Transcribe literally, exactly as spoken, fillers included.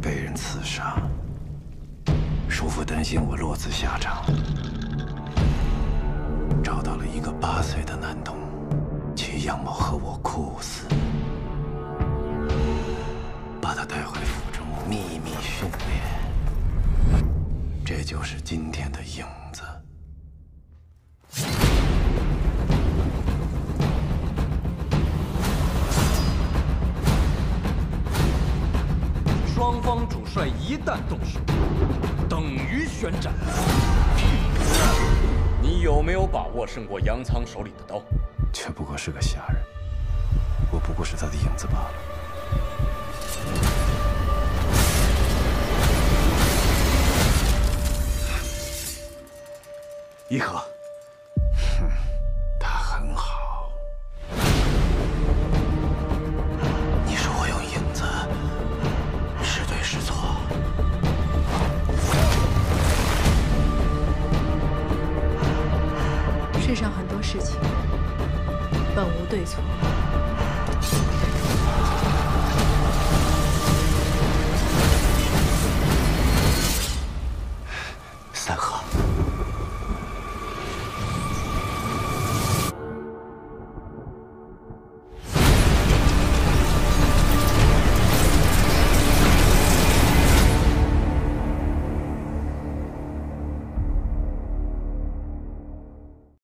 被人刺杀，叔父担心我落此下场，找到了一个八岁的男童，其样貌和我酷似，把他带回府中秘密训练，这就是今天的影子。 双方主帅一旦动手，等于宣战。你有没有把握胜过杨仓手里的刀？却不过是个下人，我不过是他的影子罢了。颐和，哼，他很好。你说我用影子？ 是错。世上很多事情本无对错。